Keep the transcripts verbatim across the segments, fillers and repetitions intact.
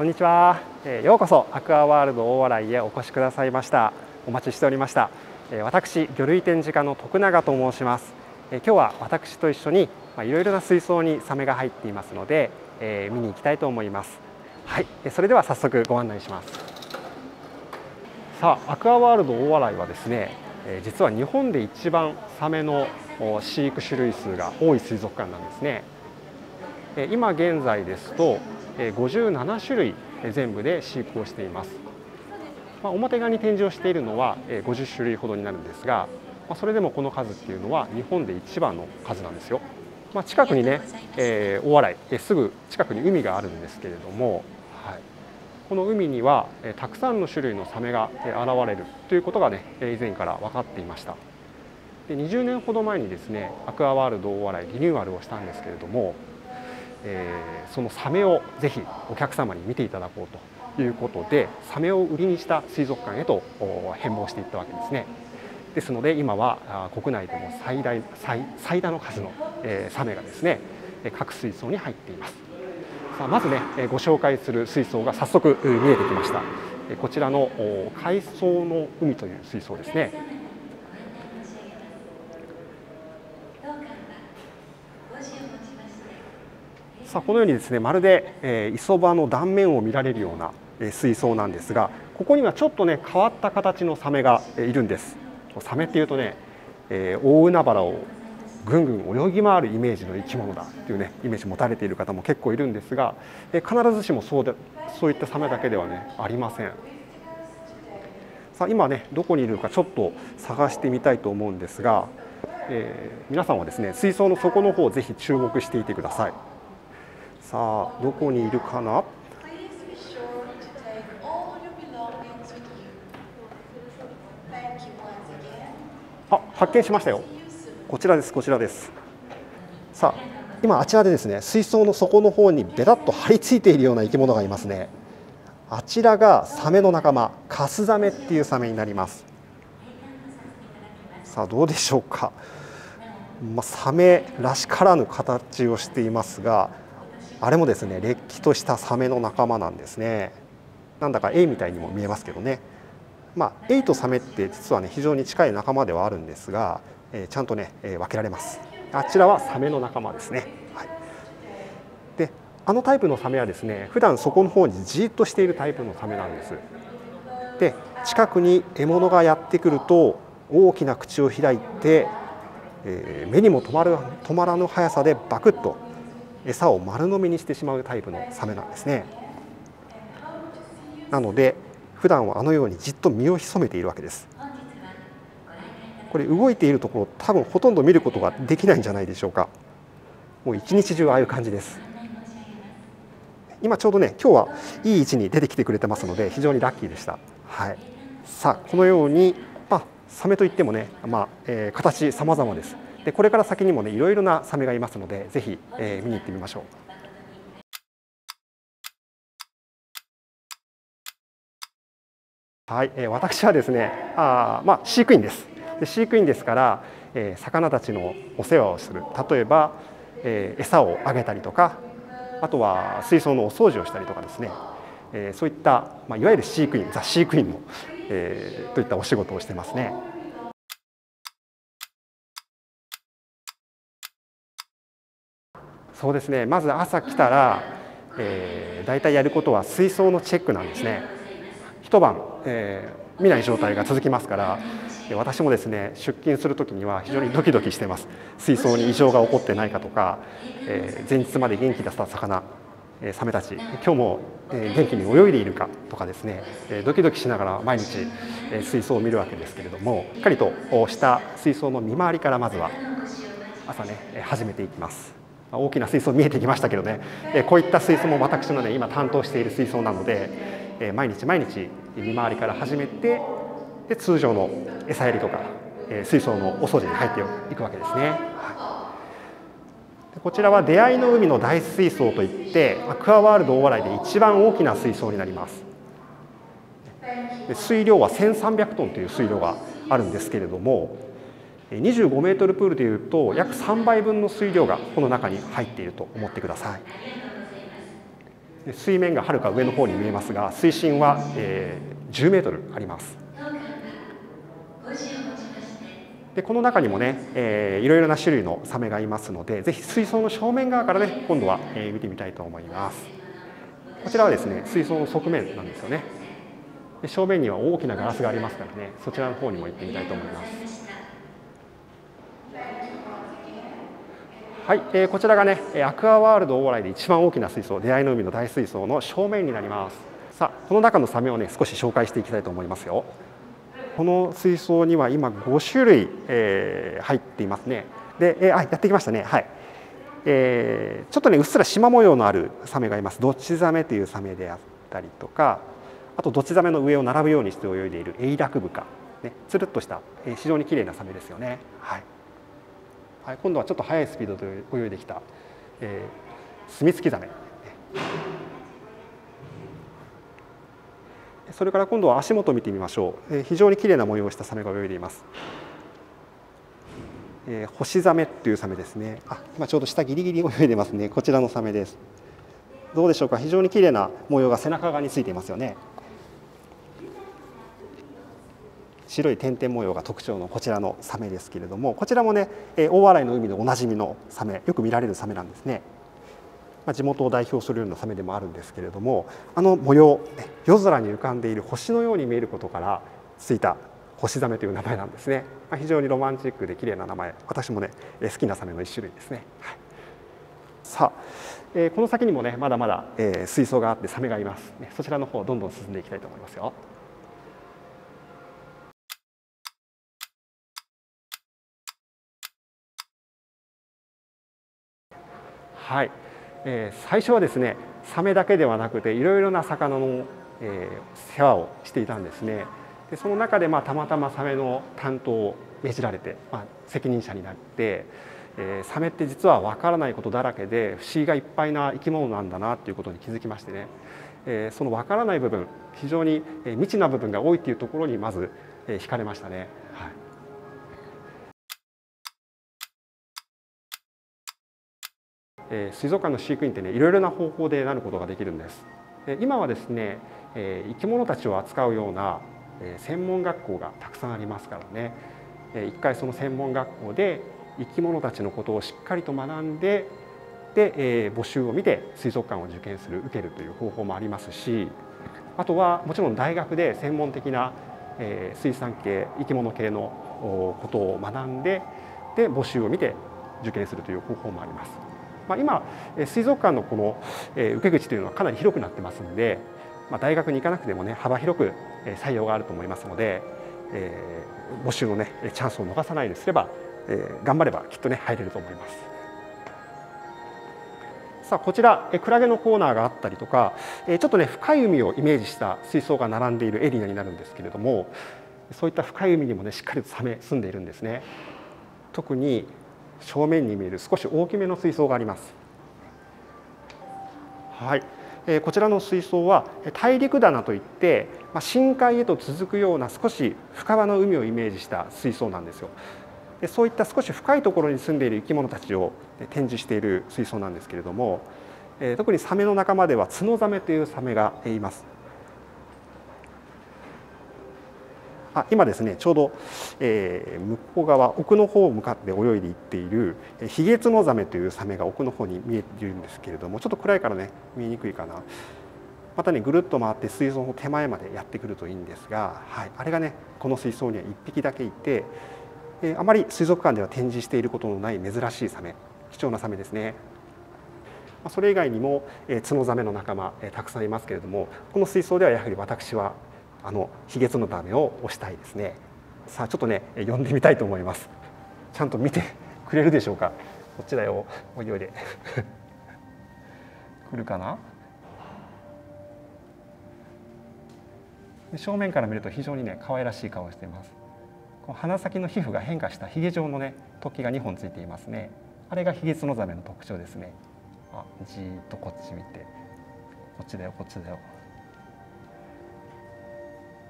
こんにちは。ようこそアクアワールド大洗へお越しくださいました。お待ちしておりました。私、魚類展示家の徳永と申します。今日は私と一緒にいろいろな水槽にサメが入っていますので見に行きたいと思います。はい、それでは早速ご案内します。さあ、アクアワールド大洗はですね、実は日本で一番サメの飼育種類数が多い水族館なんですね。今現在ですとごじゅうなな種類全部で飼育をしています。まあ、表側に展示をしているのはごじゅう種類ほどになるんですが、まあ、それでもこの数っていうのは日本で一番の数なんですよ。まあ、近くにね、えー、大洗、えー、すぐ近くに海があるんですけれども、はい、この海には、えー、たくさんの種類のサメが、えー、現れるということがね、以前から分かっていました。で、にじゅうねんほど前にですね、アクアワールド大洗リニューアルをしたんですけれども、えー、そのサメをぜひお客様に見ていただこうということで、サメを売りにした水族館へと変貌していったわけですね。ですので今は国内でも最大、最、最大の数のサメがですね、各水槽に入っています。さあ、まずね、ご紹介する水槽が早速見えてきました。こちらの海藻の海という水槽ですね。さあ、このようにですね、まるで磯場の断面を見られるような水槽なんですが、ここにはちょっとね、変わった形のサメがいるんです。サメっていうとね、えー、大海原をぐんぐん泳ぎ回るイメージの生き物だっていうね、イメージ持たれている方も結構いるんですが、えー、必ずしもそうで、そういったサメだけではね、ありません。さあ、今ね、どこにいるかちょっと探してみたいと思うんですが、えー、皆さんはですね、水槽の底の方をぜひ注目していてください。さあ、どこにいるかな。あ、発見しましたよ。こちらです、こちらです。さあ、今あちらでですね、水槽の底の方にべたっと張り付いているような生き物がいますね。あちらがサメの仲間、カスザメっていうサメになります。さあ、どうでしょうか。まあ、サメらしからぬ形をしていますが、あれもですね、れっきとしたサメの仲間なんですね。なんだかエイみたいにも見えますけどね。まあ、エイとサメって実はね、非常に近い仲間ではあるんですが、えー、ちゃんとね、えー、分けられます。あちらはサメの仲間ですね。はい、で、あのタイプのサメはですね、普段そこの方にじーっとしているタイプのサメなんです。で、近くに獲物がやってくると大きな口を開いて、えー、目にも止まる、止まらぬ速さでバクッと餌を丸飲みにしてしまうタイプのサメなんですね。なので普段はあのようにじっと身を潜めているわけです。これ、動いているところ、多分ほとんど見ることができないんじゃないでしょうか。もう一日中ああいう感じです。今ちょうどね、今日はいい位置に出てきてくれてますので、非常にラッキーでした。はい、さあ、このように、まあ、サメといってもね、まあ、えー、形様々です。で、これから先にもね、いろいろなサメがいますので、ぜひ、えー、見に行ってみましょう。はい、えー、私はですね、あ、まあ、飼育員です。で、飼育員ですから、えー、魚たちのお世話をする、例えば、えー、餌をあげたりとか、あとは水槽のお掃除をしたりとかですね、えー、そういった、まあ、いわゆる飼育員、ザ・飼育員の、えー、といったお仕事をしてますね。そうですね、まず朝来たら、えー、大体やることは水槽のチェックなんですね。一晩、えー、見ない状態が続きますから、私もですね、出勤するときには非常にドキドキしてます。水槽に異常が起こってないかとか、えー、前日まで元気だった魚、えー、サメたち今日も、えー、元気に泳いでいるかとかですね、えー、ドキドキしながら毎日、えー、水槽を見るわけですけれども、しっかりとした水槽の見回りからまずは朝ね、始めていきます。大きな水槽見えてきましたけどね、えー、こういった水槽も私のね、今担当している水槽なので、毎日毎日見回りから始めて、で、通常の餌やりとか水槽のお掃除に入っていくわけですね。はい、で、こちらは出会いの海の大水槽といって、アクアワールド大洗で一番大きな水槽になります。で、水量はせんさんびゃくトンという水量があるんですけれども、にじゅうごメートルプールでいうと約さんばいぶんの水量がこの中に入っていると思ってください。水面がはるか上の方に見えますが、水深は、えー、じゅうメートルあります。でこの中にもね、えー、いろいろな種類のサメがいますので、ぜひ水槽の正面側からね、今度は、えー、見てみたいと思います。こちらはですね、水槽の側面なんですよね。で正面には大きなガラスがありますからね、そちらの方にも行ってみたいと思います。はい、えー、こちらがね、アクアワールド大洗で一番大きな水槽、出会いの海の大水槽の正面になります。さあ、この中のサメをね、少し紹介していきたいと思いますよ。この水槽には今ごしゅるい、えー、入っていますね。で、えー、あ、やってきましたね。はい。えー、ちょっとね、うっすら縞模様のあるサメがいます。ドチザメというサメであったりとか、あとドチザメの上を並ぶようにして泳いでいるエイラクブカ、ね、つるっとした、えー、非常に綺麗なサメですよね。はい。はい、今度はちょっと速いスピードで泳いできた、えー、スミツキザメ。それから今度は足元を見てみましょう。えー、非常に綺麗な模様をしたサメが泳いでいます。えー、ホシザメというサメですね。あ、今ちょうど下ギリギリ泳いでますね。こちらのサメです。どうでしょうか。非常に綺麗な模様が背中側についていますよね。白い点々模様が特徴のこちらのサメですけれども、こちらもね、大洗の海でおなじみのサメ、よく見られるサメなんですね。まあ、地元を代表するようなサメでもあるんですけれども、あの模様、夜空に浮かんでいる星のように見えることからついたホシザメという名前なんですね。まあ、非常にロマンチックで綺麗な名前、私もね好きなサメの一種類ですね。はい、さあ、えー、この先にもねまだまだ、えー、水槽があってサメがいます、ね、そちらの方をどんどん進んでいきたいと思いますよ。はい、えー、最初はですね、サメだけではなくていろいろな魚の、えー、世話をしていたんですね。でその中で、まあ、たまたまサメの担当を命じられて、まあ、責任者になって、えー、サメって実は分からないことだらけで不思議がいっぱいな生き物なんだなということに気づきましてね、えー、その分からない部分、非常に未知な部分が多いというところにまず、えー、惹かれましたね。はい、水族館の飼育員ってね、いろいろな方法でなることができるんです。今はですね、生き物たちを扱うような専門学校がたくさんありますからね、一回その専門学校で生き物たちのことをしっかりと学んで、で募集を見て水族館を受験する、受けるという方法もありますし、あとはもちろん大学で専門的な水産系、生き物系のことを学んで、で募集を見て受験するという方法もあります。まあ今水族館のこの受け口というのはかなり広くなってますんで、まあ、大学に行かなくてもね幅広く採用があると思いますので、えー、募集のねチャンスを逃さないですれば、えー、頑張ればきっとね入れると思います。さあ、こちらクラゲのコーナーがあったりとか、ちょっとね深い海をイメージした水槽が並んでいるエリアになるんですけれども、そういった深い海にもねしっかりとサメ住んでいるんですね。特に正面に見える少し大きめの水槽があります。はい、えー、こちらの水槽は大陸棚といって、まあ、深海へと続くような少し深場の海をイメージした水槽なんですよ。でそういった少し深いところに住んでいる生き物たちを展示している水槽なんですけれども、えー、特にサメの仲間ではツノザメというサメがいます。あ、今ですねちょうど、えー、向こう側、奥の方を向かって泳いでいっているヒゲツノザメというサメが奥の方に見えているんですけれども、ちょっと暗いからね見えにくいかな。またねぐるっと回って水槽の手前までやってくるといいんですが、はい、あれがねこの水槽にはいっぴきだけいて、えー、あまり水族館では展示していることのない珍しいサメ、貴重なサメですね。それ以外にも、えー、ツノザメの仲間、えー、たくさんいますけれども、この水槽ではやはり私はあのヒゲツノザメを推したいですね。さあ、ちょっとね呼んでみたいと思います。ちゃんと見てくれるでしょうか。こっちだよ、おいでおいで来るかな。正面から見ると非常にね可愛らしい顔をしています。この鼻先の皮膚が変化したヒゲ状のね突起がにほんついていますね。あれがヒゲツノザメの特徴ですね。あ、じーっとこっち見て、こっちだよこっちだよ。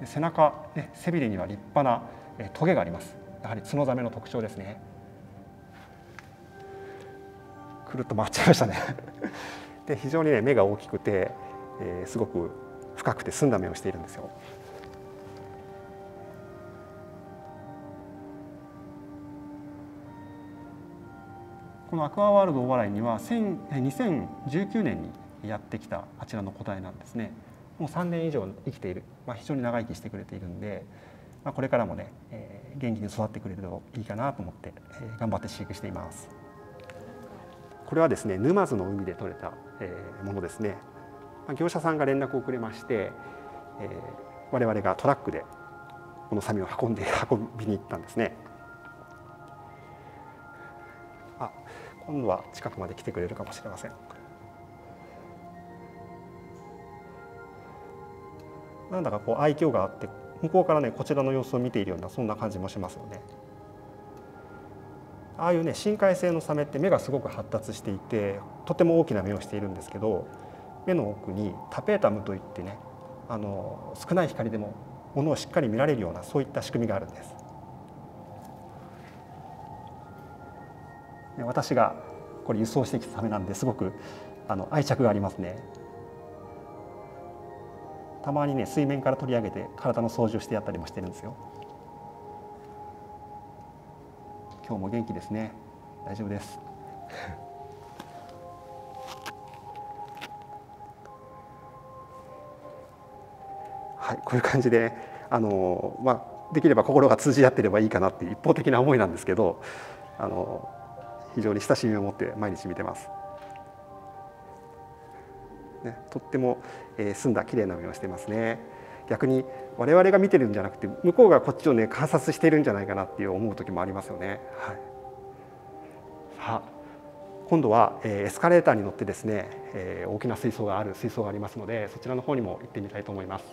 背中、ね、背びれには立派なトゲがあります。やはりツノザメの特徴ですね。くるっと回っちゃいましたね。で非常にね目が大きくて、えー、すごく深くて澄んだ目をしているんですよ。このアクアワールド大洗にはにせんじゅうきゅうねんにやってきたあちらの個体なんですね。もうさんねん以上生きている、まあ、非常に長生きしてくれているんで、まあ、これからもね、えー、元気に育ってくれるといいかなと思って、えー、頑張って飼育しています。これはですね、沼津の海で取れた、えー、ものですね。まあ、業者さんが連絡をくれまして、えー、我々がトラックでこのサメを運んで運びに行ったんですね。あ、今度は近くまで来てくれるかもしれません。なんだかこう愛嬌があって、向こうからねこちらの様子を見ているような、そんな感じもしますよね。ああいうね深海性のサメって目がすごく発達していて、とても大きな目をしているんですけど、目の奥にタペータムといってね、あの少ない光でもものをしっかり見られるような、そういった仕組みがあるんです。私がこれ輸送してきたサメなんで、すごくあの愛着がありますね。たまにね水面から取り上げて体の掃除をしてやったりもしてるんですよ。今日も元気ですね。大丈夫です。はい、こういう感じで、あのまあできれば心が通じ合ってればいいかなっていう一方的な思いなんですけど、あの非常に親しみを持って毎日見てます。ね、とっても、えー、澄んだ綺麗な目をしてますね。逆に我々が見てるんじゃなくて、向こうがこっちをね観察しているんじゃないかなっていう思う時もありますよね。はい、さあ今度は、えー、エスカレーターに乗ってですね、えー、大きな水槽がある水槽がありますので、そちらの方にも行ってみたいと思います。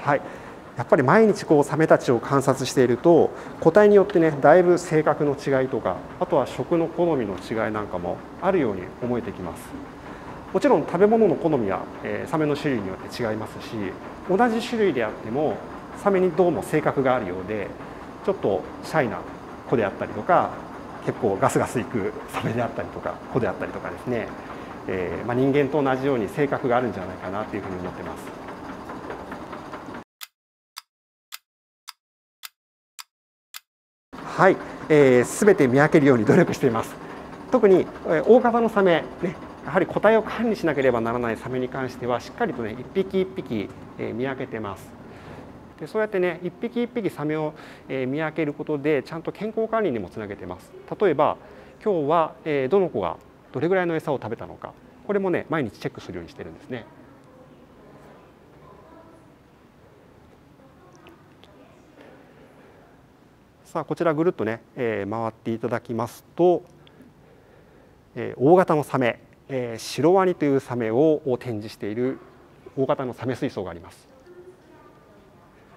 はい、やっぱり毎日こうサメたちを観察していると、個体によってねだいぶ性格の違いとか、あとは食の好みの違いなんかもあるように思えてきます。もちろん食べ物の好みは、えー、サメの種類によって違いますし、同じ種類であってもサメにどうも性格があるようで、ちょっとシャイな子であったりとか、結構ガスガスいくサメであったりとか子であったりとかですね、えーまあ、人間と同じように性格があるんじゃないかなというふうに思ってます。はい、えー、すべて見分けるように努力しています。特に、えー、大型のサメ、ね、やはり個体を管理しなければならないサメに関しては、しっかりとね一匹一匹、えー、見分けてます。で、そうやってね一匹一匹サメを、えー、見分けることで、ちゃんと健康管理にもつなげてます。例えば今日は、えー、どの子がどれぐらいの餌を食べたのか、これもね毎日チェックするようにしてるんですね。さあこちらぐるっとね、えー、回っていただきますと、えー、大型のサメ、えー、シロワニというサメを展示している大型のサメ水槽があります。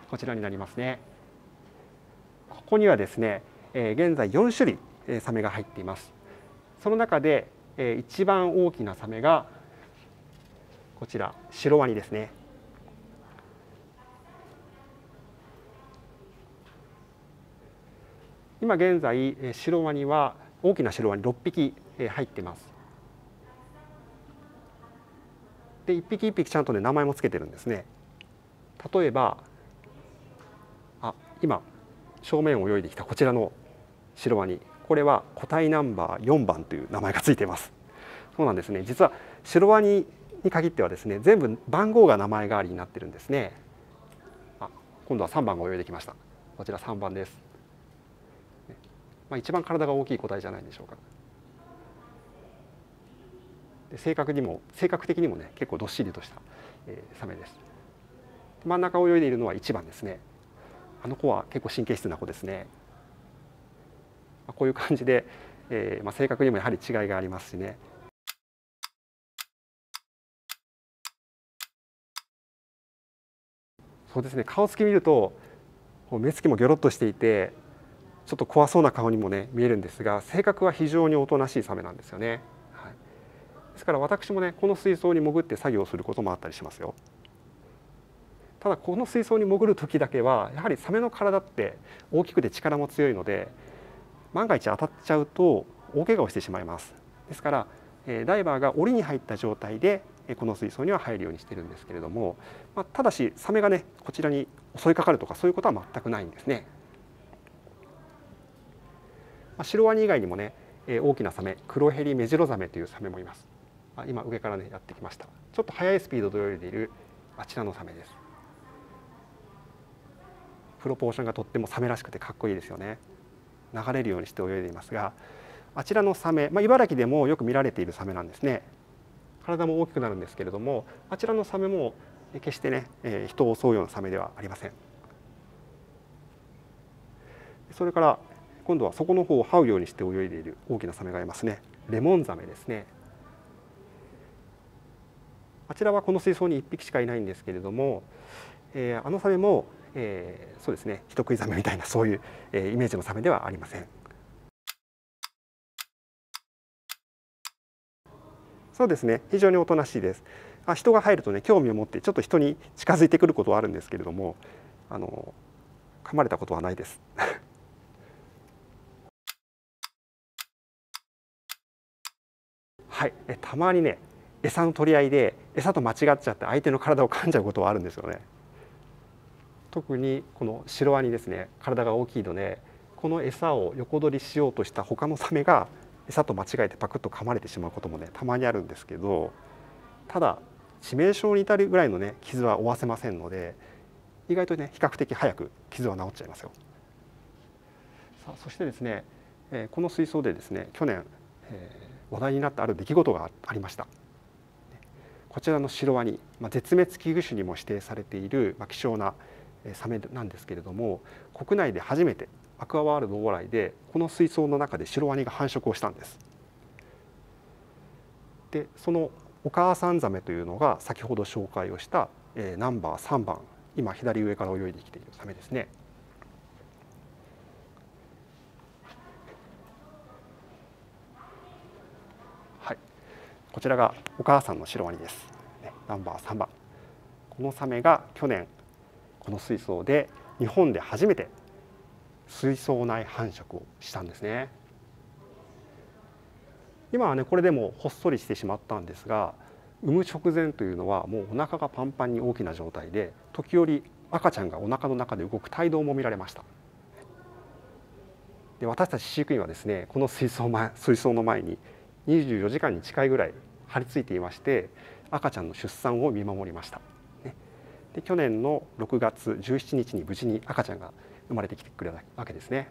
こちらになりますね。ここにはですね、えー、現在よん種類、えー、サメが入っています。その中で、えー、一番大きなサメがこちらシロワニですね。今現在シロワニは、大きなシロワニろっぴき入ってます。でいっぴきいっぴきちゃんとね名前もつけてるんですね。例えばあ今正面を泳いできたこちらのシロワニ、これは個体ナンバーよんばんという名前がついています。そうなんですね。実はシロワニに限ってはですね、全部番号が名前代わりになってるんですね。あ、今度はさんばんが泳いできました。こちらさんばんです。まあ一番体が大きい個体じゃないでしょうか。で性格にも性格的にもね結構どっしりとした、えー、サメです。真ん中を泳いでいるのはいちばんですね。あの子は結構神経質な子ですね。まあ、こういう感じで、えーまあ、性格にもやはり違いがありますしね。そうですね。顔つき見ると目つきもギョロッとしていて。ちょっと怖そうな顔にもね見えるんですが、性格は非常におとなしいサメなんですよね。はい、ですから私もねこの水槽に潜って作業することもあったりしますよ。ただこの水槽に潜る時だけはやはりサメの体って大きくて力も強いので、万が一当たっちゃうと大怪我をしてしまいます。ですからダイバーが檻に入った状態でこの水槽には入るようにしてるんですけれども、まあ、ただしサメがねこちらに襲いかかるとかそういうことは全くないんですね。まあ、シロワニ以外にもね大きなサメ、クロヘリメジロザメというサメもいます。今上からねやってきました。ちょっと速いスピードで泳いでいるあちらのサメです。プロポーションがとってもサメらしくてかっこいいですよね。流れるようにして泳いでいますが、あちらのサメ、まあ、茨城でもよく見られているサメなんですね。体も大きくなるんですけれども、あちらのサメも決してね、えー、人を襲うようなサメではありません。それから今度はそこの方を這うようにして泳いでいる大きなサメがいますね。レモンザメですね。あちらはこの水槽にいっぴきしかいないんですけれども、えー、あのサメもえー、そうですね、人食いザメみたいなそういう、えー、イメージのサメではありません。そうですね、非常におとなしいです。あ、人が入るとね興味を持ってちょっと人に近づいてくることはあるんですけれども、あの噛まれたことはないです。はい、えたまにね餌の取り合いで餌と間違っちゃって相手の体を噛んじゃうことはあるんですよね。特にこのシロワニですね、体が大きいのでこの餌を横取りしようとした他のサメが餌と間違えてパクッと噛まれてしまうこともねたまにあるんですけど、ただ致命傷に至るぐらいのね傷は負わせませんので、意外とね比較的早く傷は治っちゃいますよ。さあそしてですね、この水槽でですね去年話題になったある出来事がありました。こちらのシロワニ、絶滅危惧種にも指定されている希少なサメなんですけれども、国内で初めてアクアワールド往来でこの水槽の中でシロワニが繁殖をしたんです。でそのお母さんザメというのが先ほど紹介をした、えー、ナンバーさんばん、今左上から泳いできているサメですね。はい、こちらがお母さんのシロワニです、ね、ナンバーさんばん。このサメが去年この水槽で日本で初めて水槽内繁殖をしたんですね。今はねこれでもほっそりしてしまったんですが、産む直前というのはもうお腹がパンパンに大きな状態で、時折赤ちゃんがお腹の中で動く胎動も見られました。で私たち飼育員はですねこの水槽前、水槽の前ににじゅうよじかんに近いぐらい張り付いていまして、赤ちゃんの出産を見守りました。で去年のろくがつじゅうしちにちに無事に赤ちゃんが生まれてきてくれたわけですね。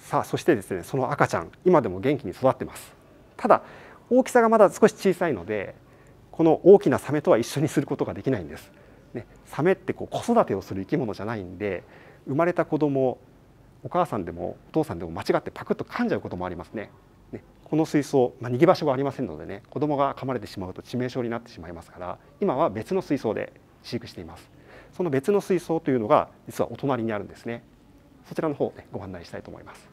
さあそしてですねその赤ちゃん今でも元気に育ってます。ただ大きさがまだ少し小さいのでこの大きなサメとは一緒にすることができないんです、ね、サメってこう子育てをする生き物じゃないんで、生まれた子供をお母さんでもお父さんでも間違ってパクッと噛んじゃうこともありますね。この水槽、まあ、逃げ場所がありませんのでね、子供が噛まれてしまうと致命傷になってしまいますから、今は別の水槽で飼育しています。その別の水槽というのが実はお隣にあるんですね。そちらの方でご案内したいと思います。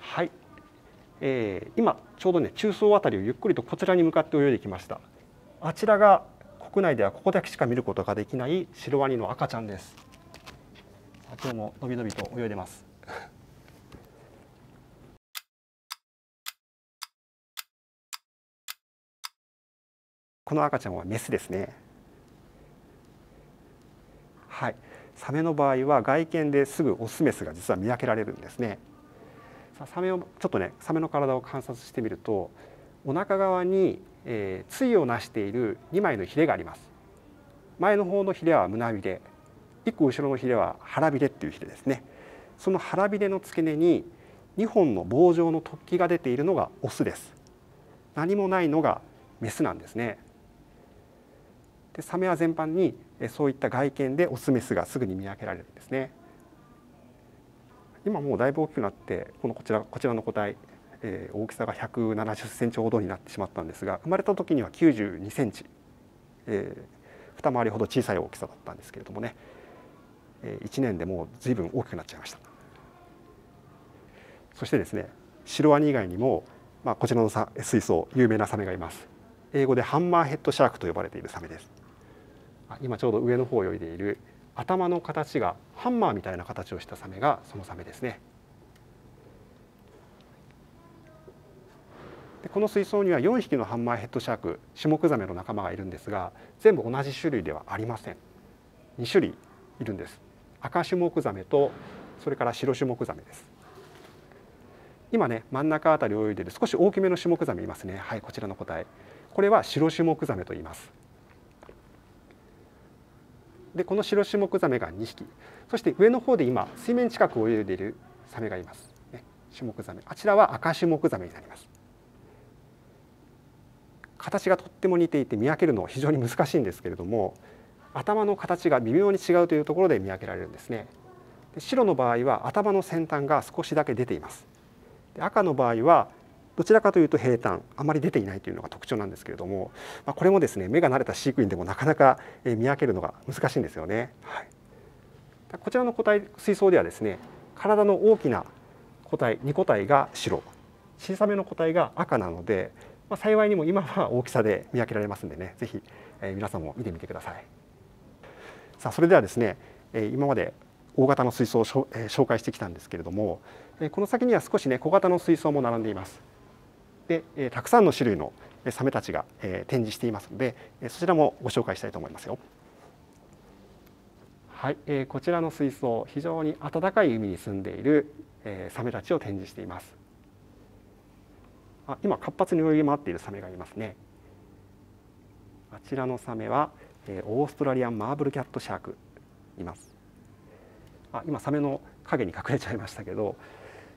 はい、えー、今ちょうどね中層あたりをゆっくりとこちらに向かって泳いできました。あちらが国内ではここだけしか見ることができないシロワニの赤ちゃんです。今日ものびのびと泳いでます。この赤ちゃんはメスですね。はい、サメの場合は外見ですぐオスメスが実は見分けられるんですね。さあサメをちょっとねサメの体を観察してみると、お腹側に、えー、対をなしているにまいのヒレがあります。前の方のヒレは胸びれ、一個後ろのヒレは腹びれっていうヒレですね。その腹びれの付け根ににほんの棒状の突起が出ているのがオスです。何もないのがメスなんですね。でサメは全般にそういった外見でオスメスがすぐに見分けられるんですね。今もうだいぶ大きくなって、このこちらこちらの個体、えー、大きさがひゃくななじゅっセンチほどになってしまったんですが、生まれた時にはきゅうじゅうにセンチ、えー、二回りほど小さい大きさだったんですけれどもね、えー、いちねんでもう随分大きくなっちゃいました。そしてですねシロワニ以外にも、まあ、こちらの水槽有名なサメがいます。英語でハンマーヘッドシャークと呼ばれているサメです。今ちょうど上の方を泳いでいる頭の形がハンマーみたいな形をしたサメがそのサメですね。この水槽にはよんひきのハンマーヘッドシャーク、シュモクザメの仲間がいるんですが、全部同じ種類ではありません。にしゅるいいるんです。赤シュモクザメとそれから白シュモクザメです。今ね、真ん中あたりを泳いでいる少し大きめのシュモクザメいますね。はい、こちらの個体。これは白シュモクザメと言います。で、この白シュモクザメがにひき。そして上の方で今水面近くを泳いでいるサメがいます。シュモクザメ、あちらは赤シュモクザメになります。形がとっても似ていて見分けるのは非常に難しいんですけれども、頭の形が微妙に違うというところで見分けられるんですね。で、白の場合は頭の先端が少しだけ出ています。で、赤の場合はどちらかというと平坦、あまり出ていないというのが特徴なんですけれども、まあ、これもですね、目が慣れた飼育員でもなかなか見分けるのが難しいんですよね。はい、こちらの個体、水槽ではですね、体の大きな個体にこたいが白、小さめの個体が赤なので、まあ、幸いにも今は大きさで見分けられますんでね、是非、えー、皆さんも見てみてください。さあ、それではですね、えー、今まで大型の水槽を、えー、紹介してきたんですけれども、えー、この先には少しね、小型の水槽も並んでいます。で、えー、たくさんの種類のサメたちが、えー、展示していますので、えー、そちらもご紹介したいと思いますよ。はい、えー、こちらの水槽、非常に暖かい海に住んでいるサメたちを展示しています。あ、今活発に泳ぎ回っているサメがいますね。あちらのサメはオーストラリアンマーブルキャットシャークいます。あ、今サメの影に隠れちゃいましたけど、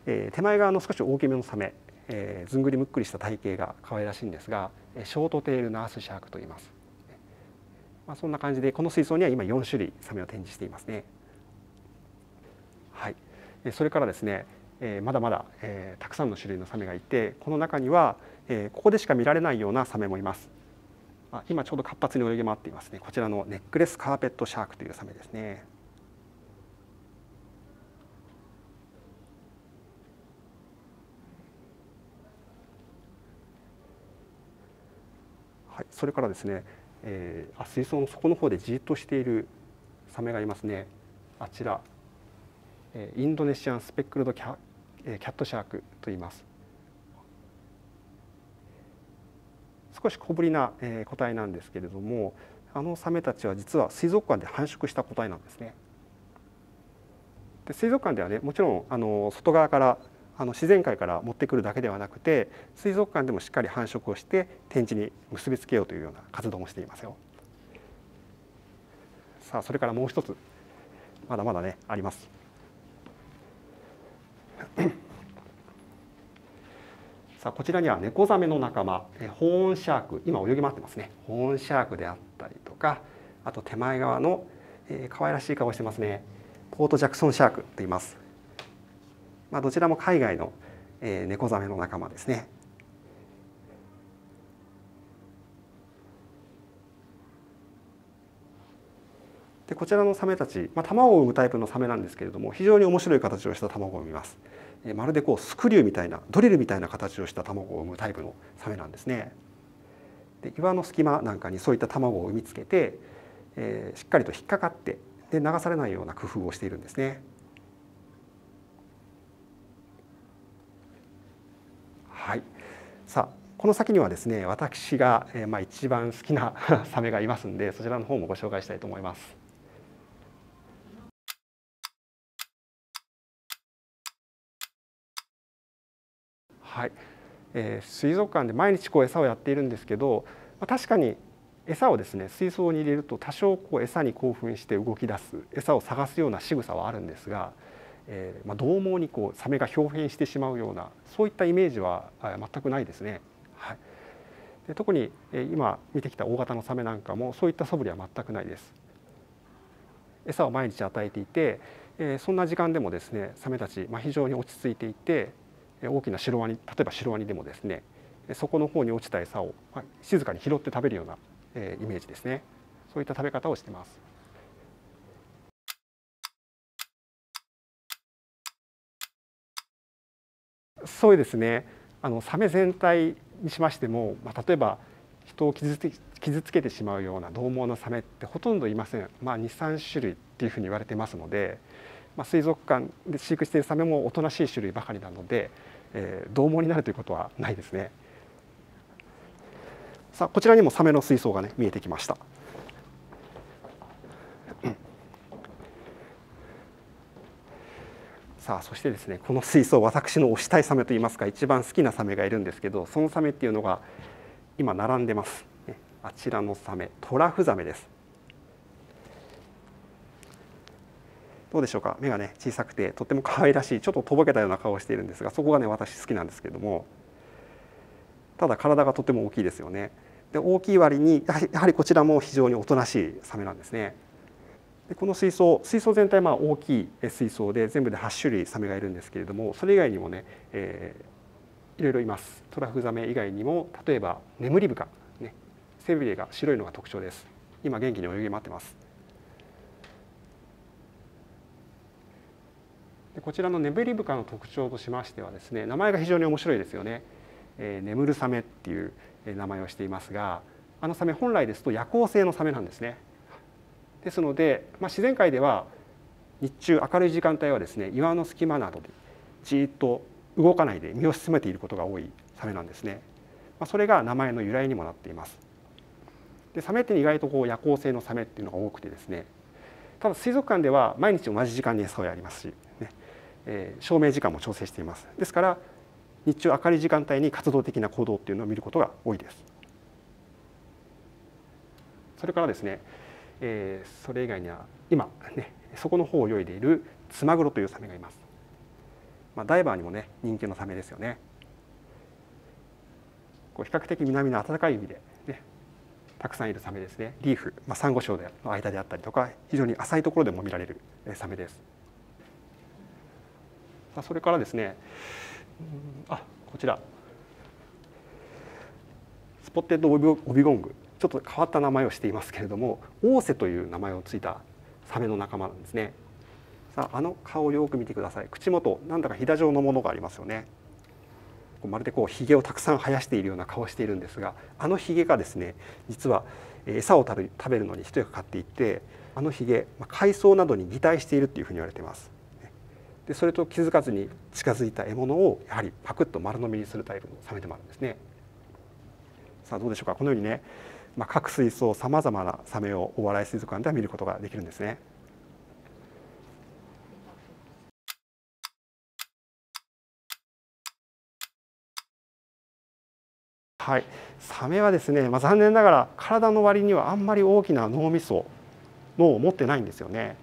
えー、手前側の少し大きめのサメ、えー、ずんぐりむっくりした体型が可愛らしいんですが、ショートテールナースシャークと言います。まあ、そんな感じでこの水槽には今よんしゅるいサメを展示していますね。はい、それからですね、まだまだたくさんの種類のサメがいて、この中にはここでしか見られないようなサメもいます。今ちょうど活発に泳ぎ回っていますね。こちらのネックレスカーペットシャークというサメですね。はい、それからですね、えー、水槽の底の方でじっとしているサメがいますね。あちらインドネシアンスペックルドキャ、キャットシャークと言います。少し小ぶりな個体なんですけれども、あのサメたちは実は水族館で繁殖した個体なんですね。で、水族館ではね、もちろんあの外側からあの自然界から持ってくるだけではなくて、水族館でもしっかり繁殖をして展示に結びつけようというような活動もしていますよ。さあ、それからもう一つ、まだまだねあります。さあ、こちらにはネコザメの仲間、ホーンシャーク、今泳ぎ回ってますね。ホーンシャークであったりとか、あと手前側の、えー、可愛らしい顔してますね、ポートジャクソンシャークと言います。まあ、どちらも海外の、えー、ネコザメの仲間ですね。で、こちらのサメたち、まあ、卵を産むタイプのサメなんですけれども、非常に面白い形をした卵を産みます。えー、まるでこうスクリューみたいな、ドリルみたいな形をした卵を産むタイプのサメなんですね。で、岩の隙間なんかにそういった卵を産みつけて、えー、しっかりと引っかかって、で、流されないような工夫をしているんですね。はい、さあ、この先にはですね、私が、えーまあ、一番好きなサメがいますんで、そちらの方もご紹介したいと思います。はい、えー、水族館で毎日こう餌をやっているんですけど、まあ、確かに餌をですね、水槽に入れると多少こう餌に興奮して動き出す、餌を探すような仕草はあるんですが、えーまあ、獰猛にこうサメが豹変してしまうような、そういったイメージは全くないですね。はい、で、特に今見てきた大型のサメなんかもそういった素振りは全くないです。餌を毎日与えていて、えー、そんな時間でもですね、サメたち、まあ、非常に落ち着いていて、大きなシロワニ、例えばシロワニでもですね、そこの方に落ちた餌を静かに拾って食べるようなイメージですね。そういった食べ方をしています。そうですね、あのサメ全体にしましても、まあ、例えば人を傷つ、傷つけてしまうような獰猛なサメってほとんどいません。まあ、に、さんしゅるいっていうふうに言われてますので、まあ、水族館で飼育しているサメもおとなしい種類ばかりなので、えー、獰猛になるということはないですね。さあこちらにもサメの水槽がね見えてきました。さあそしてですね、この水槽、私の推したいサメといいますか、一番好きなサメがいるんですけど、そのサメっていうのが今並んでます。あちらのサメ、トラフザメです。どうでしょうか、目がね小さくてとっても可愛らしい、ちょっととぼけたような顔をしているんですが、そこがね私好きなんですけれども、ただ体がとっても大きいですよね。で大きい割にやはり、やはりこちらも非常におとなしいサメなんですね。でこの水槽水槽全体、まあ大きい水槽で全部ではちしゅるいサメがいるんですけれども、それ以外にもね、えー、いろいろいます。トラフザメ以外にも、例えばネムリブカ、ね、背びれが白いのが特徴です。今元気に泳ぎ回ってます。でこちらのネムリブカの特徴としましてはですね、名前が非常に面白いですよね。えー、眠るサメっていう名前をしていますが、あのサメ本来ですと夜行性のサメなんですね。ですので、まあ、自然界では日中明るい時間帯はですね、岩の隙間などでじっと動かないで身を沈めていることが多いサメなんですね。まあ、それが名前の由来にもなっています。でサメって意外とこう夜行性のサメっていうのが多くてですね、ただ水族館では毎日同じ時間に餌をやりますし、ねえー、照明時間も調整しています。ですから日中明るい時間帯に活動的な行動っていうのを見ることが多いです。それからですね、えー、それ以外には今、ね、そこの方を泳いでいるツマグロというサメがいます。まあ、ダイバーにもね人気のサメですよね。こう比較的南の暖かい海で、ね、たくさんいるサメですね。リーフ、まあ、サンゴ礁の間であったりとか、非常に浅いところでも見られるサメです。さあそれからですね、あこちらスポッテッドオビゴング、ちょっと変わった名前をしていますけれども、オーセという名前をついたサメの仲間なんですね。さああの顔をよく見てください。口元、なんだかひだ状のものがありますよね。まるでこうひげをたくさん生やしているような顔をしているんですが、あのひげがですね、実は餌を食べ、食べるのに一役買っていて、あのひげ、海藻などに擬態しているというふうに言われています。でそれと気づかずに近づいた獲物をやはりパクッと丸飲みにするタイプのサメでもあるんですね。さあどうでしょうか。このようにね、まあ、各水槽さまざまなサメを大洗水族館では見ることができるんですね。はい、サメはですね、まあ、残念ながら体の割にはあんまり大きな脳みそ脳を持ってないんですよね。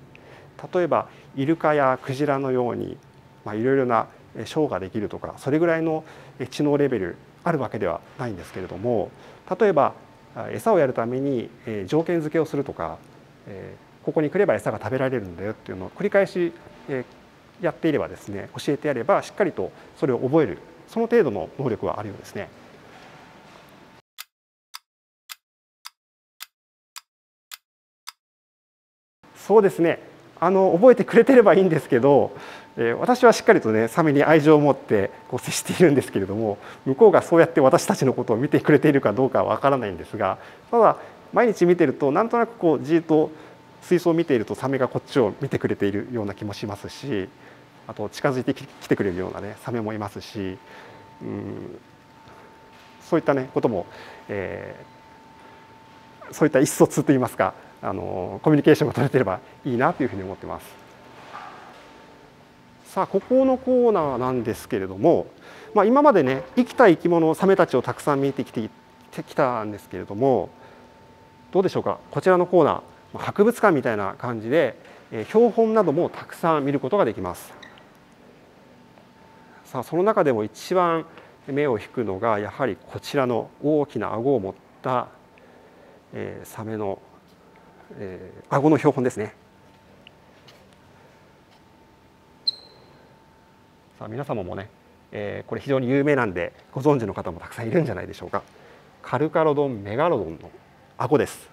例えばイルカやクジラのように、まあ、いろいろなショーができるとか、それぐらいの知能レベルあるわけではないんですけれども、例えば餌をやるために条件付けをするとか、ここに来れば餌が食べられるんだよっていうのを繰り返しやっていればですね、教えてやればしっかりとそれを覚える、その程度の能力はあるようですね。そうですね、あの覚えてくれてればいいんですけど、えー、私はしっかりとねサメに愛情を持ってこう接しているんですけれども、向こうがそうやって私たちのことを見てくれているかどうかは分からないんですが、ただ毎日見てるとなんとなくこうじっと水槽を見ているとサメがこっちを見てくれているような気もしますし、あと近づいてきてくれるようなねサメもいますし、うん、そういったねことも、えー、そういった意思疎通といいますか、あのコミュニケーションが取れてればいいなというふうに思ってます。さあここのコーナーなんですけれども、まあ、今までね生きた生き物サメたちをたくさん見てきてきたんですけれども、どうでしょうか。こちらのコーナー、博物館みたいな感じで標本などもたくさん見ることができます。さあその中でも一番目を引くのがやはりこちらの大きな顎を持った、えー、サメのえー、顎の標本ですね。さあ皆様もね、えー、これ非常に有名なんでご存知の方もたくさんいるんじゃないでしょうか。カルカロドンメガロドンの顎です。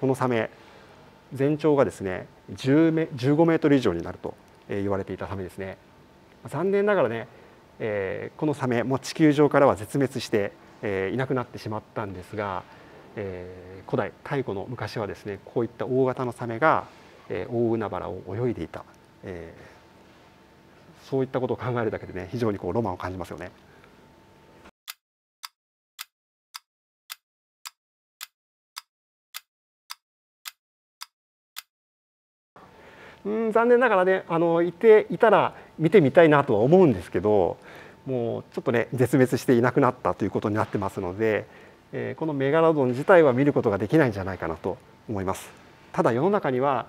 このサメ、全長がですねじゅうごメートル以上になると言われていたサメですね。残念ながらね、えー、このサメもう地球上からは絶滅して、えー、いなくなってしまったんですが。えー、古代太古の昔はですね、こういった大型のサメが、えー、大海原を泳いでいた、えー、そういったことを考えるだけでね非常にこうロマンを感じますよね。うん残念ながらねあのいていたら見てみたいなとは思うんですけど、もうちょっとね絶滅していなくなったということになってますので、えー、このメガロドン自体は見ることができないんじゃないかなと思います。ただ世の中には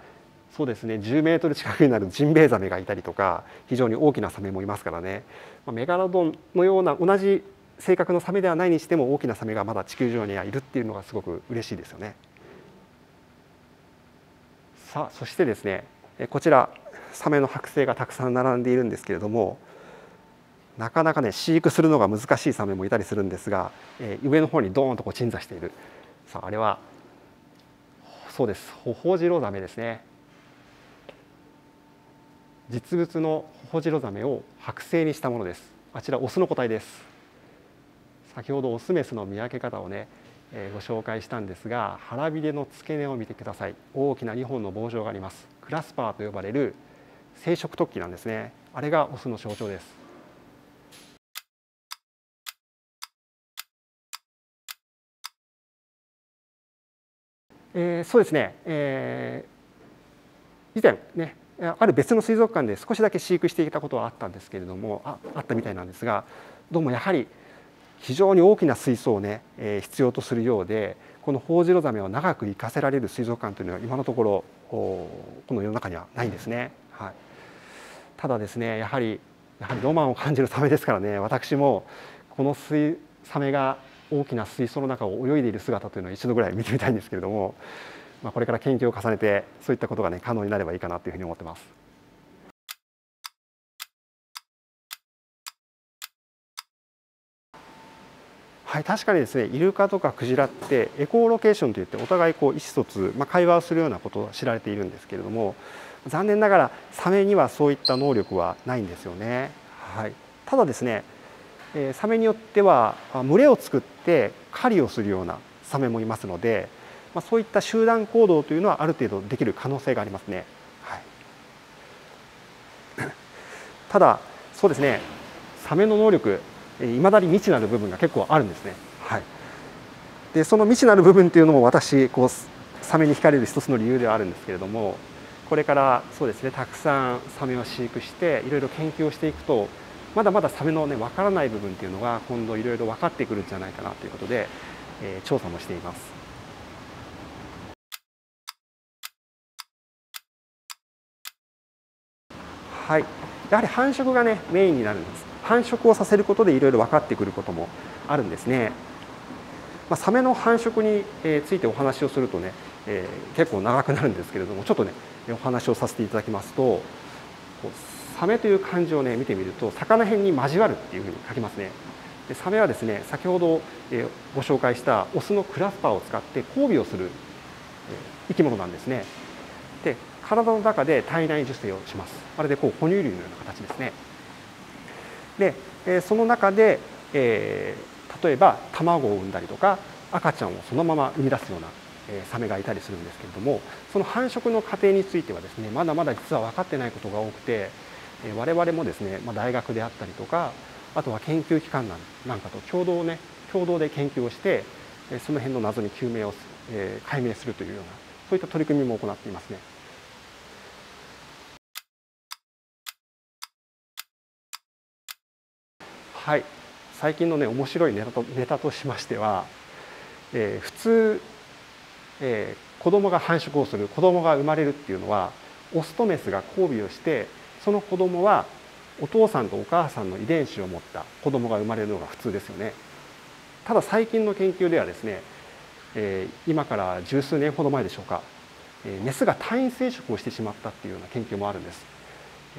そうですね、じゅうメートル近くになるジンベエザメがいたりとか、非常に大きなサメもいますからね、メガロドンのような同じ性格のサメではないにしても大きなサメがまだ地球上にはいるっていうのがすごく嬉しいですよね。さあそしてですね、こちらサメの剥製がたくさん並んでいるんですけれども、なかなかね飼育するのが難しいサメもいたりするんですが、上の方にドーンとこう鎮座している、さああれはそうです、ホホジロザメですね。実物のホホジロザメを剥製にしたものです。あちらオスの個体です。先ほどオスメスの見分け方をね、えー、ご紹介したんですが、腹びれの付け根を見てください。大きなにほんの棒状があります。クラスパーと呼ばれる生殖突起なんですね。あれがオスの象徴です。えー、そうですね、えー、以前ねある別の水族館で少しだけ飼育していたことはあったんですけれども あ, あったみたいなんですが、どうもやはり非常に大きな水槽をね、えー、必要とするようで、このホウジロザメを長く生かせられる水族館というのは今のところこの世の中にはないんですね。はい、ただですねやはりやはりロマンを感じるサメですからね、私もこの水サメが大きな水槽の中を泳いでいる姿というのを一度ぐらい見てみたいんですけれども。まあこれから研究を重ねてそういったことがね可能になればいいかなというふうに思ってます。はい、確かにですねイルカとかクジラってエコーロケーションといってお互いこう意思疎通、まあ、会話をするようなことを知られているんですけれども、残念ながらサメにはそういった能力はないんですよね。はい、ただですねサメによっては群れを作って狩りをするようなサメもいますので。まあそういった集団行動というのはある程度できる可能性がありますね。はい、ただそうですねサメの能力いまだに未知なる部分が結構あるんですね。はい、でその未知なる部分というのも私こうサメに惹かれる一つの理由ではあるんですけれども、これからそうですねたくさんサメを飼育していろいろ研究をしていくと、まだまだサメのね分からない部分というのが今度いろいろ分かってくるんじゃないかなということで、えー、調査もしています。はい、やはり繁殖がねメインになるんです。繁殖をさせることでいろいろ分かってくることもあるんですね。まあ、サメの繁殖についてお話をするとね、えー、結構長くなるんですけれども、ちょっとねお話をさせていただきますと、サメという漢字をね見てみると魚へんに交わるっていうふうに書きますね。でサメはですね先ほどご紹介したオスのクラスパーを使って交尾をする生き物なんですね。で体の中で体内受精をします。まるでこう哺乳類のような形ですね。でその中で、えー、例えば卵を産んだりとか赤ちゃんをそのまま生み出すような、えー、サメがいたりするんですけれども、その繁殖の過程についてはですねまだまだ実は分かってないことが多くて、えー、我々もですね、まあ、大学であったりとかあとは研究機関なんかと共同ね共同で研究をしてその辺の謎に究明を、えー、解明するというようなそういった取り組みも行っていますね。はい、最近のね面白いネタと、ネタとしましては、えー、普通、えー、子供が繁殖をする子供が生まれるっていうのはオスとメスが交尾をしてその子供はお父さんとお母さんの遺伝子を持った子供が生まれるのが普通ですよね。ただ最近の研究ではですね、えー、今から十数年ほど前でしょうか、えー、メスが単位生殖をしてしまったっていうような研究もあるんです。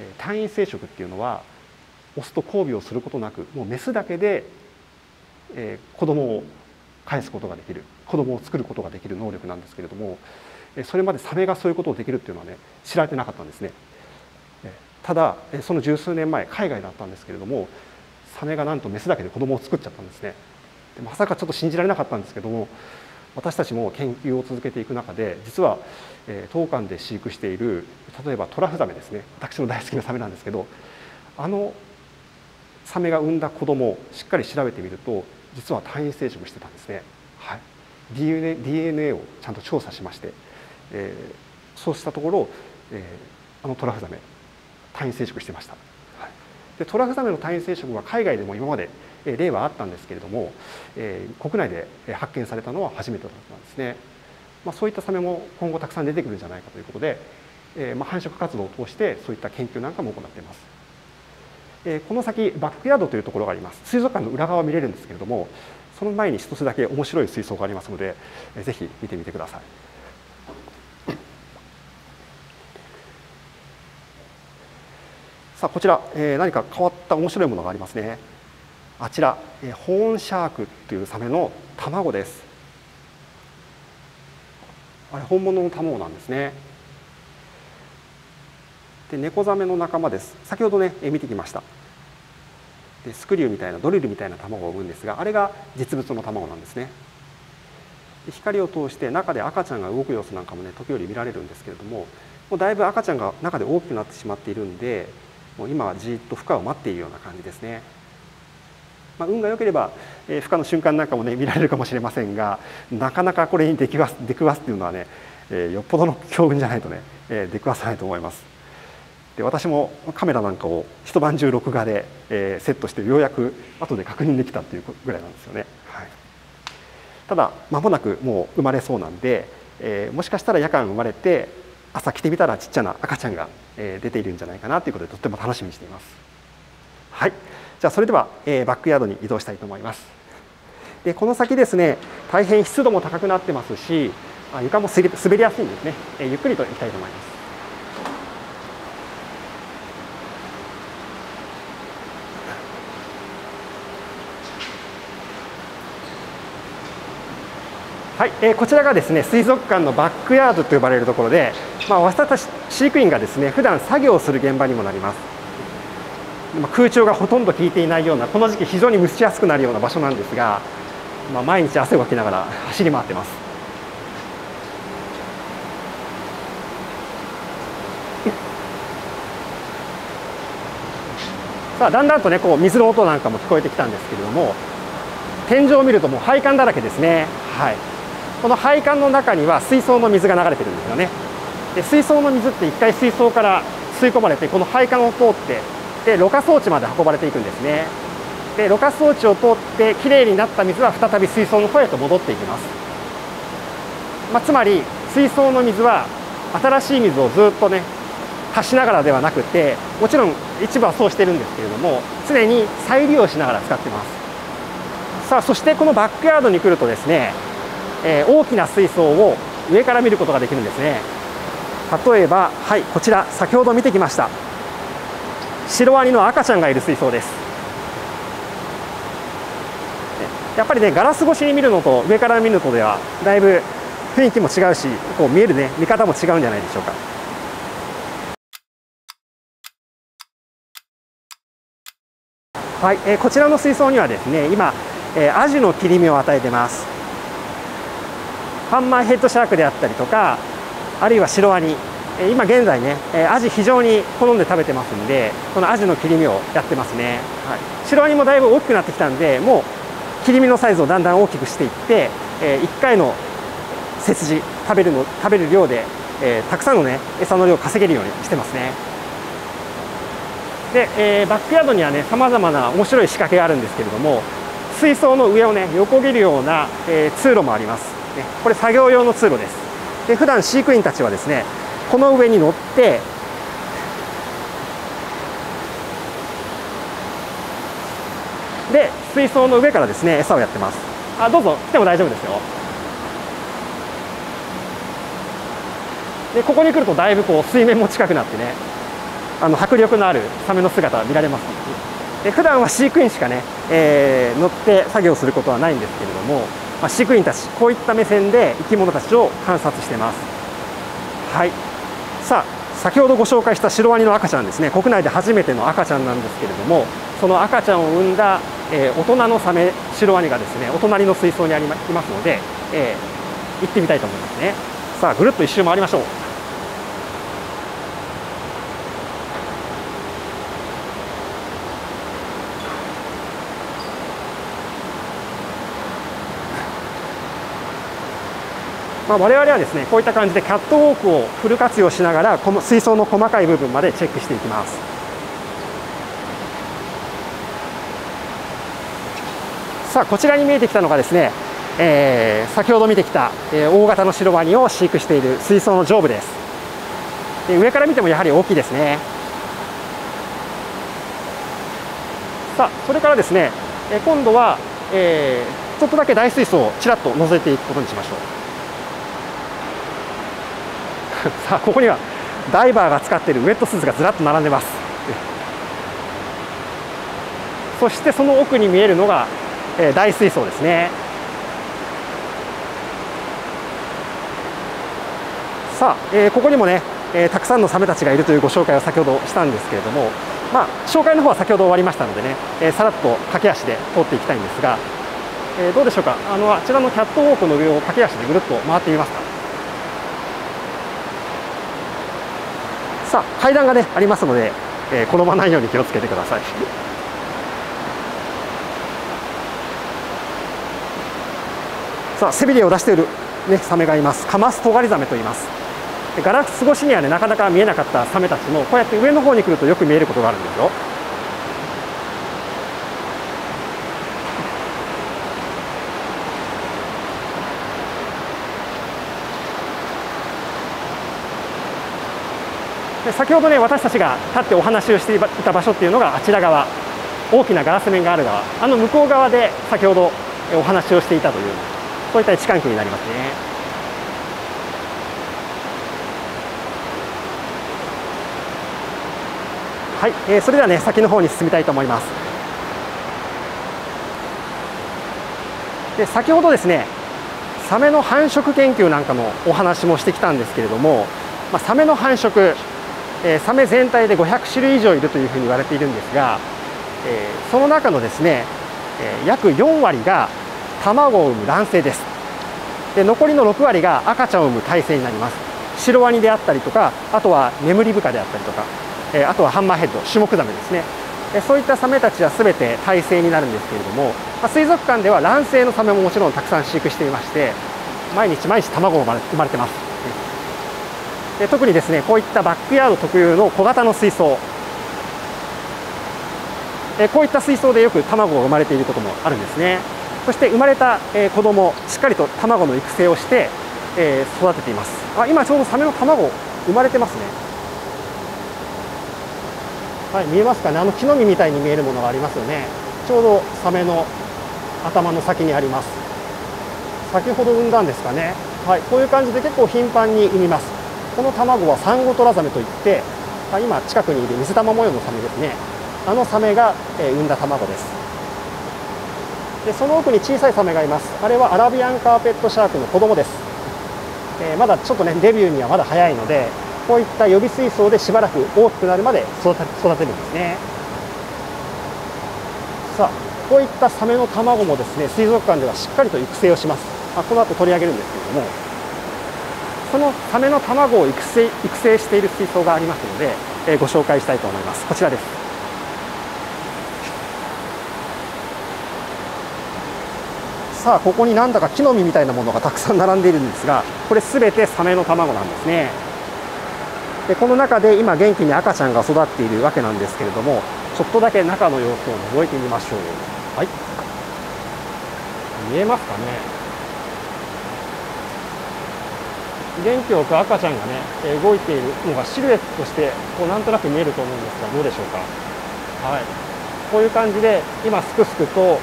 えー、単位生殖っていうのはオスと交尾をすることなくもうメスだけで、えー、子供を返すことができる子供を作ることができる能力なんですけれども、それまでサメがそういうことをできるっていうのはね知られてなかったんですね。ただその十数年前海外だったんですけれどもサメがなんとメスだけで子供を作っちゃったんですね。でまさかちょっと信じられなかったんですけども、私たちも研究を続けていく中で実は、えー、当館で飼育している例えばトラフザメですね、私の大好きなサメなんですけど、あのサメが産んだ子供をしっかり調べてみると実は単位生殖してたんですね。はい、ディーエヌエー をちゃんと調査しまして、えー、そうしたところ、えあのトラフザメ単位生殖してました。はい、でトラフザメの単位生殖は海外でも今まで例はあったんですけれども、えー、国内で発見されたのは初めてだったんですね。まあ、そういったサメも今後たくさん出てくるんじゃないかということで、えーまあ、繁殖活動を通してそういった研究なんかも行っています。えー、この先バックヤードというところがあります。水族館の裏側を見れるんですけれども、その前に一つだけ面白い水槽がありますので、えー、ぜひ見てみてください。さあこちら、えー、何か変わった面白いものがありますね。あちら、えー、ホーンシャークというサメの卵です。あれ本物の卵なんですね。でネコザメの仲間です。先ほどね見てきました。でスクリューみたいなドリルみたいな卵を産むんですが、あれが実物の卵なんですね。で光を通して中で赤ちゃんが動く様子なんかもね時折見られるんですけれども、もうだいぶ赤ちゃんが中で大きくなってしまっているんで、もう今はじっと孵化を待っているような感じですね。まあ、運が良ければ孵化の瞬間なんかもね見られるかもしれませんが、なかなかこれに出くわす出くわすっていうのはね、よっぽどの強運じゃないとね出くわさないと思います。で私もカメラなんかを一晩中録画でセットしてようやく後で確認できたっていうぐらいなんですよね。はい、ただ間もなくもう生まれそうなんで、えー、もしかしたら夜間生まれて朝来てみたらちっちゃな赤ちゃんが出ているんじゃないかなということでとっても楽しみにしています。はい、じゃあそれでは、えー、バックヤードに移動したいと思います。でこの先ですね大変湿度も高くなってますし、あ床も滑りやすいんですね、えー、ゆっくりと行きたいと思います。はい、えー、こちらがですね水族館のバックヤードと呼ばれるところで、まあ、私たち飼育員がですね普段作業をする現場にもなります。まあ、空調がほとんど効いていないようなこの時期非常に蒸しやすくなるような場所なんですが、まあ、毎日汗をかきながら走り回ってます。さあだんだんとねこう水の音なんかも聞こえてきたんですけれども、天井を見るともう配管だらけですね。はい、この配管の中には水槽の水が流れてるんですよね。で水槽の水って一回水槽から吸い込まれてこの配管を通ってでろ過装置まで運ばれていくんですね。でろ過装置を通ってきれいになった水は再び水槽の方へと戻っていきます。まあ、つまり水槽の水は新しい水をずっとね足しながらではなくて、もちろん一部はそうしてるんですけれども常に再利用しながら使ってます。さあそしてこのバックヤードに来るとですねえー、大きな水槽を上から見ることができるんですね。例えば、はい、こちら先ほど見てきましたシロワニの赤ちゃんがいる水槽です。やっぱりねガラス越しに見るのと上から見るのとではだいぶ雰囲気も違うし、こう見えるね見方も違うんじゃないでしょうか。はい、えー、こちらの水槽にはですね今、えー、アジの切り身を与えてます。ハンマーヘッドシャークであったりとか、あるいはシロワニ、今現在ねアジ非常に好んで食べてますんで、このアジの切り身をやってますね。はい、シロワニもだいぶ大きくなってきたんで、もう切り身のサイズをだんだん大きくしていっていっかいの切除食べるの食べる量でたくさんのね餌の量を稼げるようにしてますね。でバックヤードにはねさまざまな面白い仕掛けがあるんですけれども、水槽の上をね横切るような通路もあります。これ作業用の通路です。で普段飼育員たちはですねこの上に乗ってで水槽の上からですね餌をやってます。あどうぞ来ても大丈夫ですよ。でここに来るとだいぶこう水面も近くなってねあの迫力のあるサメの姿が見られます。で普段は飼育員しかね、えー、乗って作業することはないんですけれども、まあ、飼育員たちこういった目線で生き物たちを観察しています。はい、さあ先ほどご紹介したシロワニの赤ちゃんですね、国内で初めての赤ちゃんなんですけれども、その赤ちゃんを産んだ、えー、大人のサメシロワニがですねお隣の水槽にありますので、えー、行ってみたいと思いますね。さあぐるっと一周回りましょう。まあ、我々はですねこういった感じでキャットウォークをフル活用しながら水槽の細かい部分までチェックしていきます。さあこちらに見えてきたのがですね、えー、先ほど見てきた、えー、大型のシロワニを飼育している水槽の上部です。で上から見てもやはり大きいですね。さあそれからですね、えー、今度は、えー、ちょっとだけ大水槽をちらっと覗いていくことにしましょう。さあここにはダイバーが使っているウェットスーツがずらっと並んでます。そしてその奥に見えるのが、えー、大水槽ですね。さあ、えー、ここにもね、えー、たくさんのサメたちがいるというご紹介を先ほどしたんですけれども、まあ、紹介の方は先ほど終わりましたのでね、えー、さらっと駆け足で通っていきたいんですが、えー、どうでしょうか、あのあちらのキャットウォークの上を駆け足でぐるっと回ってみますか。さあ階段がねありますので、えー、転ばないように気をつけてください。さあ背びれを出している、ね、サメがいます。カマストガリザメと言います。ガラス越しには、ね、なかなか見えなかったサメたちもこうやって上の方に来るとよく見えることがあるんですよ。で先ほどね私たちが立ってお話をしていた場所っていうのがあちら側、大きなガラス面がある側、あの向こう側で先ほどお話をしていたという、そういった位置関係になりますね。はい、えー、それではね先の方に進みたいと思います。で先ほどですねサメの繁殖研究なんかのお話もしてきたんですけれども、まあ、サメの繁殖、えー、サメ全体でごひゃくしゅるい以上いるというふうに言われているんですが、えー、その中のですね、えー、約よんわりが卵を産む卵性です。で残りのろくわりが赤ちゃんを産む胎生になります。シロワニであったりとか、あとはネムリブカであったりとか、えー、あとはハンマーヘッド、シュモクザメですね、えー、そういったサメたちはすべて胎生になるんですけれども、まあ、水族館では卵性のサメももちろんたくさん飼育していまして、毎日毎日卵が生まれてます。で特にですねこういったバックヤード特有の小型の水槽、えー、こういった水槽でよく卵が生まれていることもあるんですね。そして生まれた子供、しっかりと卵の育成をして育てています。あ、今ちょうどサメの卵生まれてますね。はい、見えますかね、あの木の実みたいに見えるものがありますよね。ちょうどサメの頭の先にあります。先ほど産んだんですかね。はい、こういう感じで結構頻繁に産みます。この卵はサンゴトラザメといって、今近くにいる水玉模様のサメですね。あのサメが産んだ卵です。でその奥に小さいサメがいます。あれはアラビアンカーペットシャークの子供です。えー、まだちょっとねデビューにはまだ早いので、こういった予備水槽でしばらく大きくなるまで育て、育てるんですね。さあこういったサメの卵もですね水族館ではしっかりと育成をします。あこの後取り上げるんですけれども、そのサメの卵を育成、育成している水槽がありますので、えー、ご紹介したいと思います。こちらです。さあここになんだか木の実みたいなものがたくさん並んでいるんですが、これすべてサメの卵なんですね。でこの中で今元気に赤ちゃんが育っているわけなんですけれども、ちょっとだけ中の様子を覗いてみましょう。はい、見えますかね、元気よく赤ちゃんがね動いているのがシルエットとしてこうなんとなく見えると思うんですが、どうでしょうか。はい、こういう感じで今すくすくと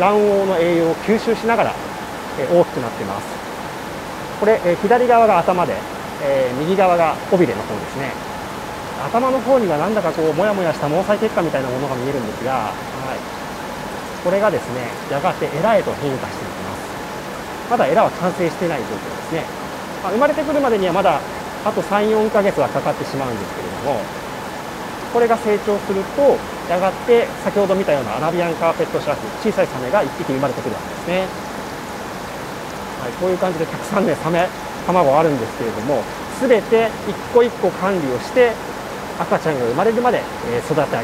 卵黄の栄養を吸収しながら大きくなっています。これ左側が頭で、右側が尾びれの方ですね。頭の方にはなんだかこうもやもやした毛細血管みたいなものが見えるんですが、はい、これがですねやがてエラへと変化していきます。まだエラは完成していない状況ですね。まあ、生まれてくるまでにはまだあとさん、よんかげつはかかってしまうんですけれども、これが成長するとやがて先ほど見たようなアラビアンカーペットシャーク、小さいサメがいっぴき生まれてくるわけですね。はい、こういう感じでたくさんねサメ卵あるんですけれども、すべて一個一個管理をして赤ちゃんが生まれるまで育て上げます。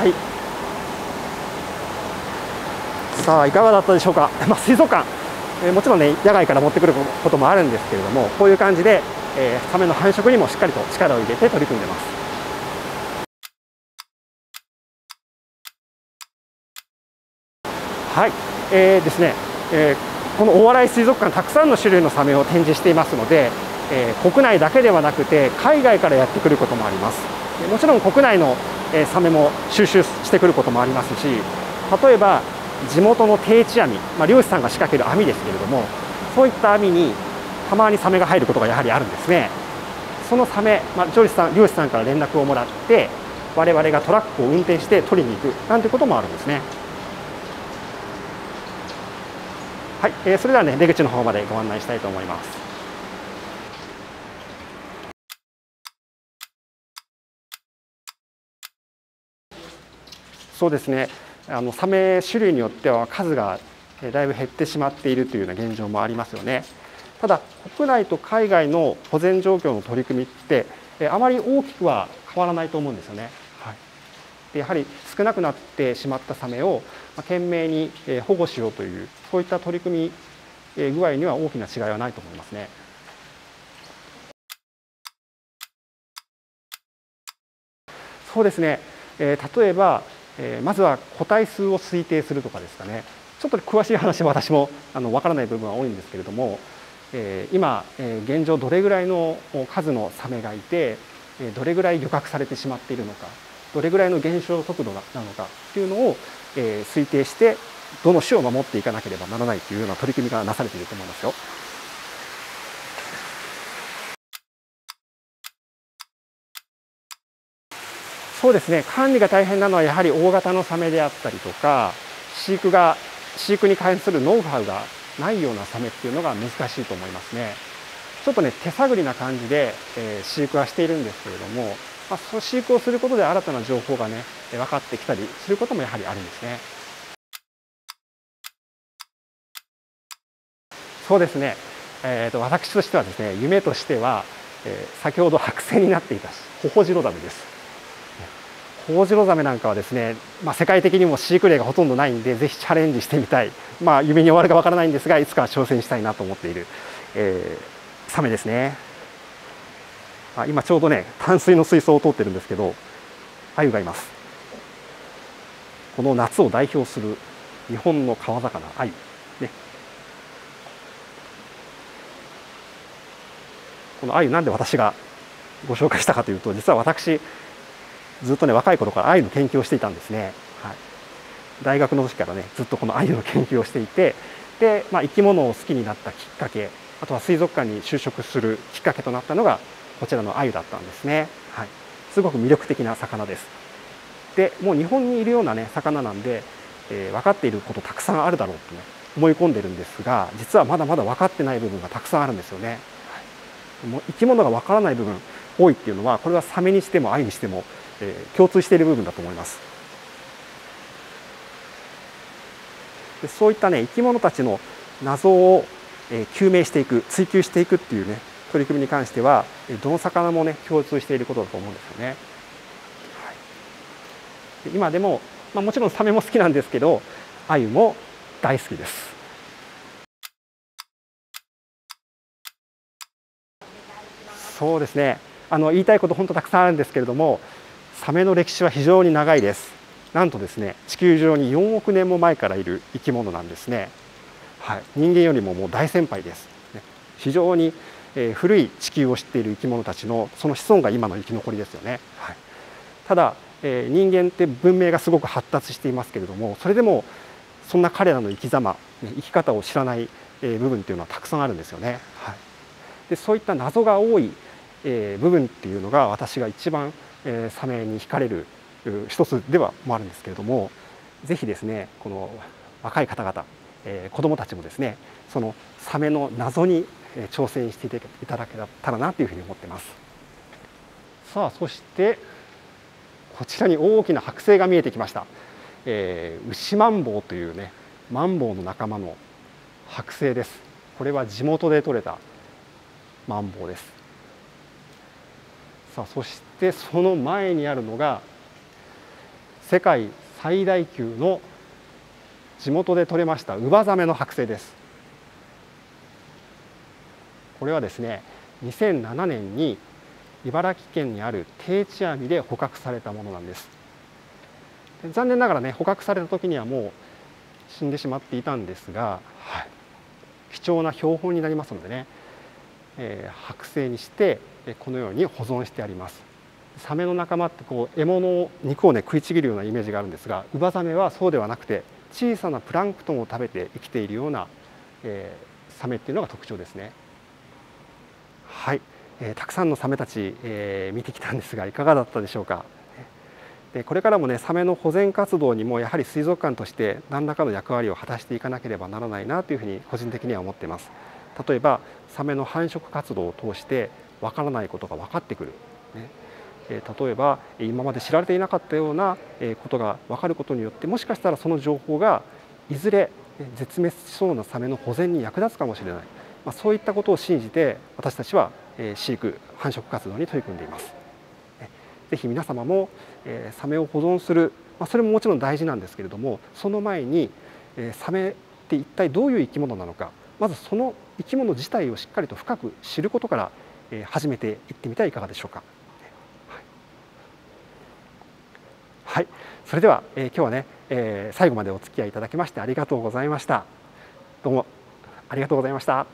はい。さあいかがだったでしょうか。まあ、水族館、えー、もちろんね野外から持ってくることもあるんですけれども、こういう感じで、えー、サメの繁殖にもしっかりと力を入れて取り組んでます。はい、えー、ですね、えー、この大洗水族館、たくさんの種類のサメを展示していますので、えー、国内だけではなくて海外からやってくることもあります。もちろん国内の、えー、サメも収集してくることもありますし、例えば地元の定置網、まあ、漁師さんが仕掛ける網ですけれども、そういった網にたまにサメが入ることがやはりあるんですね。そのサメ、まあ、漁師さん、漁師さんから連絡をもらって我々がトラックを運転して取りに行くなんてこともあるんですね。はい、えー、それではね出口の方までご案内したいと思います。そうですね、あのサメ種類によっては数がだいぶ減ってしまっているというような現状もありますよね。ただ国内と海外の保全状況の取り組みってあまり大きくは変わらないと思うんですよね。はい、でやはり少なくなってしまったサメを懸命に保護しようという、そういった取り組み具合には大きな違いはないと思いますね。そうですね、例えばまずは個体数を推定するとかですかね。ちょっと詳しい話は私もあの分からない部分は多いんですけれども、えー、今、えー、現状どれぐらいの数のサメがいて、どれぐらい漁獲されてしまっているのか、どれぐらいの減少速度なのかっていうのを、えー、推定してどの種を守っていかなければならないというような取り組みがなされていると思いますよ。そうですね、管理が大変なのはやはり大型のサメであったりとか、飼育が飼育に関するノウハウがないようなサメっていうのが難しいと思いますね。ちょっとね手探りな感じで、えー、飼育はしているんですけれども、まあ、その飼育をすることで新たな情報がね分かってきたりすることもやはりあるんですね。そうですね、えーと、私としてはですね、夢としては、えー、先ほど白線になっていたホホジロザメです。ホホジロザメなんかはですね、まあ、世界的にも飼育例がほとんどないんで、ぜひチャレンジしてみたい、まあ、夢に終わるかわからないんですが、いつかは挑戦したいなと思っている、えー、サメですね。あ、今ちょうどね淡水の水槽を通ってるんですけど、アユがいます。この夏を代表する日本の川魚、アユ、ね、このアユなんで私がご紹介したかというと、実は私ずっとね若い頃からアユの研究をしていたんですね。はい、大学の時からねずっとこのアユの研究をしていて、で、まあ、生き物を好きになったきっかけ、あとは水族館に就職するきっかけとなったのがこちらのアユだったんですね。はい、すごく魅力的な魚です。でもう日本にいるようなね魚なんで、えー、分かっていることたくさんあるだろうとね思い込んでるんですが、実はまだまだ分かってない部分がたくさんあるんですよね。はい、もう生き物が分からない部分多いっていうのは、これはサメにしてもアユにしても共通している部分だと思います。でそういったね生き物たちの謎を、えー、究明していく、追求していくっていうね取り組みに関しては、どの魚もね共通していることだと思うんですよね。はい、で今でも、まあ、もちろんサメも好きなんですけど、アユも大好きです。そうですね、あの言いたいこと本当たくさんあるんですけれども、サメの歴史は非常に長いです。なんとですね、地球上によんおくねんも前からいる生き物なんですね。はい、人間よりももう大先輩です。非常に、えー、古い地球を知っている生き物たちのその子孫が今の生き残りですよね。はい、ただ、えー、人間って文明がすごく発達していますけれども、それでもそんな彼らの生き様、生き方を知らない、えー、部分っていうのはたくさんあるんですよね。はい、でそういった謎が多い、えー、部分っていうのが私が一番サメに惹かれる一つではもあるんですけれども、ぜひですねこの若い方々、えー、子どもたちもですねそのサメの謎に挑戦していただけたらなというふうに思ってます。さあそしてこちらに大きな剥製が見えてきました。えー、牛マンボウというねマンボウの仲間の剥製です。これは地元で採れたマンボウです。さあそしてその前にあるのが世界最大級の地元で採れましたウバザメの剥製です。これはですね、にせんななねんに茨城県にある定置網で捕獲されたものなんです。残念ながらね、捕獲された時にはもう死んでしまっていたんですが、はい、貴重な標本になりますのでね、えー、剥製にしてこのように保存してあります。サメの仲間ってこう獲物を肉をね食いちぎるようなイメージがあるんですが、ウバザメはそうではなくて小さなプランクトンを食べて生きているような、えー、サメっていうのが特徴ですね。はい、えー、たくさんのサメたち、えー、見てきたんですがいかがだったでしょうか。でこれからもねサメの保全活動にもやはり水族館として何らかの役割を果たしていかなければならないなというふうに個人的には思っています。例えばサメの繁殖活動を通してわからないことが分かってくる、ね、例えば今まで知られていなかったようなことが分かることによって、もしかしたらその情報がいずれ絶滅しそうなサメの保全に役立つかもしれない、まあ、そういったことを信じて私たちは飼育繁殖活動に取り組んでいます。ぜひ皆様もサメを保存する、まあ、それももちろん大事なんですけれども、その前にサメって一体どういう生き物なのか、まずその生き物自体をしっかりと深く知ることから始めていってみてはいかがでしょうか。はい、それでは、えー、今日はね、えー、最後までお付き合いいただきましてありがとうございました。どうもありがとうございました。